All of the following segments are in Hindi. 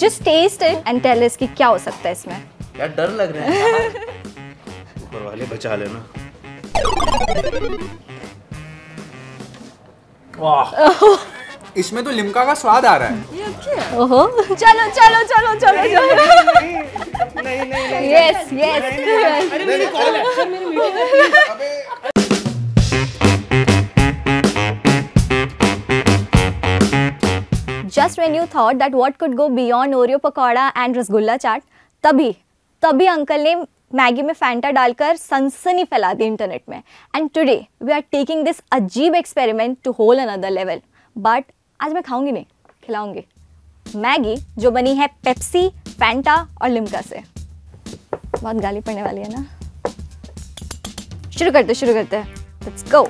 just taste it and tell us कि क्या हो सकता है इसमें। क्या डर लग रहा है। ऊपर वाले बचा लेना। वाह। इसमें तो लिम्का का स्वाद आ रहा है। ये अच्छा है। ओहो। चलो चलो चलो चलो चलो। नहीं नहीं। Yes yes। अरे मेरी कॉल है। मेरी मीटिंग है। Just when you thought that what could go beyond Oreo pakora and rasgulla chaat, तभी अंकल ने मैगी में फैंटा डालकर सनसनी फैला दी इंटरनेट में। And today we are taking this अजीब experiment to whole another level. But आज मैं खाऊंगी नहीं, खिलाऊंगी मैगी जो बनी है पेप्सी, फैंटा और लिम्का से। बहुत गाली पड़ने वाली है ना। शुरू करते हैं। Let's go।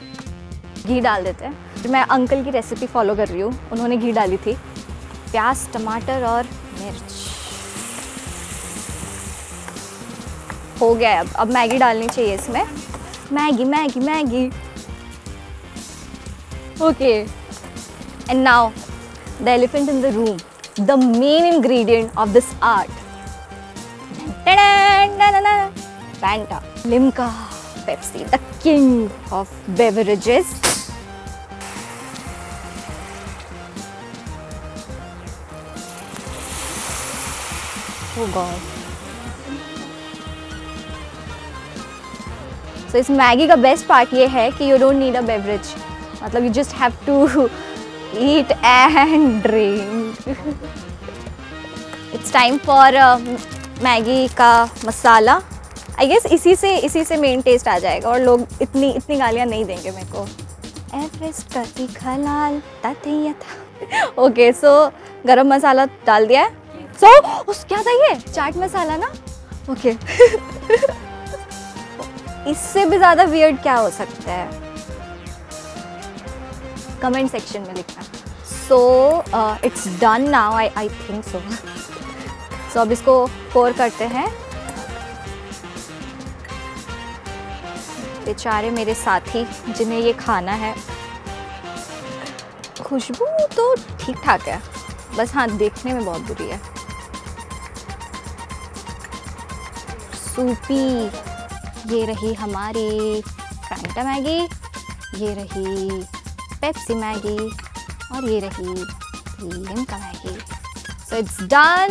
घी डाल देते हैं। मैं अंकल की रेसिपी फॉलो कर रही हूँ, उन्होंने घी डाली थी। प्याज, टमाटर और मिर्च हो गया है। अब मैगी डालनी चाहिए इसमें। Maggi. Okay, and now the elephant in the room, the main ingredient of this art, Fanta, Limca, Pepsi, the king of beverages. Oh God. So इस मैगी का बेस्ट पार्ट ये है कि you don't need a beverage, मतलब you just have to eat and drink. It's time for Maggi का मसाला। आई गेस इसी से मेन टेस्ट आ जाएगा और लोग इतनी गालियाँ नहीं देंगे मेरे को। एवरेस्ट करती खलाल ताते था। ओके, सो गरम मसाला डाल दिया है। उस क्या था ये? चाट मसाला ना। ओके इससे भी ज्यादा वियर्ड क्या हो सकता है? कमेंट सेक्शन में लिखना। So it's done now, I think so. सो अब इसको कोर करते हैं। बेचारे मेरे साथी जिन्हें ये खाना है। खुशबू तो ठीक ठाक है, बस हाँ देखने में बहुत बुरी है। सूपी। ये रही हमारी फैंटा मैगी, ये रही पेप्सी मैगी और ये रही Limca Maggi. So it's done,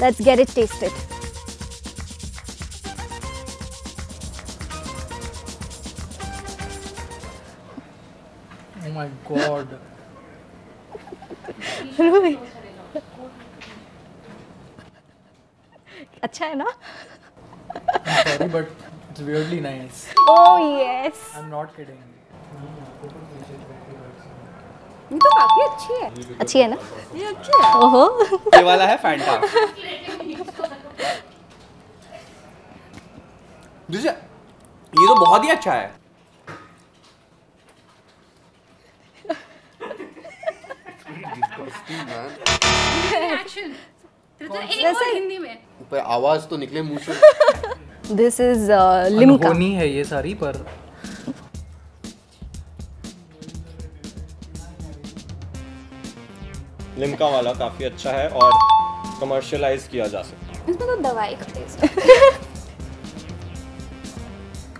let's get it tested. Oh my God. अच्छा है ना? Sorry, but it's weirdly nice. Oh yes. I'm not kidding. ये तो काफी अच्छी है ना? ये अच्छी है। ओहो। ये वाला है फैंटा। ये तो बहुत ही अच्छा है। Action. तो एक और हिंदी में पर आवाज तो निकले मुंह से। This is Limca. अनहोनी है ये सारी पर। लिम्का वाला काफी अच्छा है और कमर्शियलाइज किया जा सकता है। इसमें तो दवाई का टेस्ट है।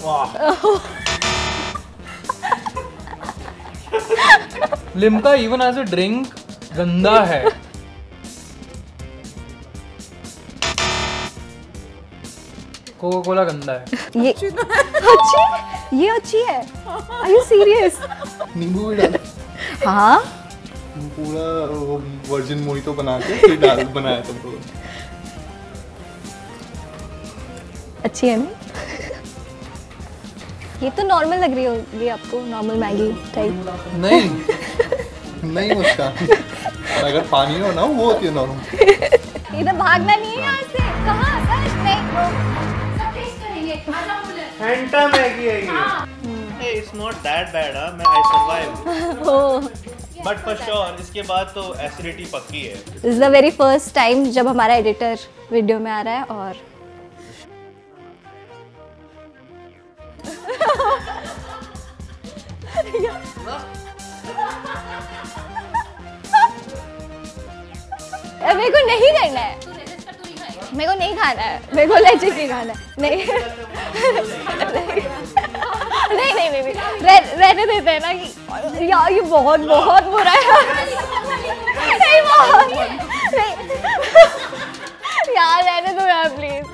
वाह। Limca even as a drink गंदा है। कोका कोला गंदा है। ये अच्छी है। Are you serious? नींबू भी डाल। हाँ? पूरा वर्जिन मोहितो बना के फिर डाल बनाया तुमको। अच्छी है ना? ये तो नॉर्मल लग रही होगी आपको, नॉर्मल मैगी टाइप। नहीं मुस्कान। अगर पानी हो ना वो होती है नॉर्मल। इधर भागना नहीं है यहाँ से। कहाँ सर? नहीं। फैंटा मैगी है ये। It's not that bad. मैं I survive, but for sure इसके बाद तो एसिडिटी पक्की है। This is the very first time जब हमारा एडिटर वीडियो में आ रहा है और और मेरे को नहीं करना है, मेरे को नहीं खाना है, मेरे को लेजिट नहीं खाना है। नहीं नहीं नहीं रहने देते हैं ना कि यार ये बहुत बहुत बुरा है। नहीं बहुत नहीं यार रहने दो यार प्लीज।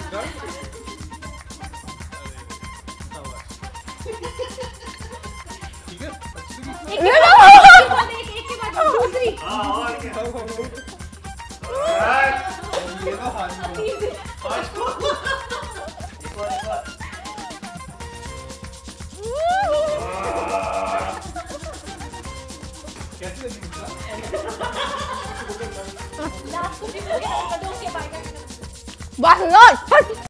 कैसे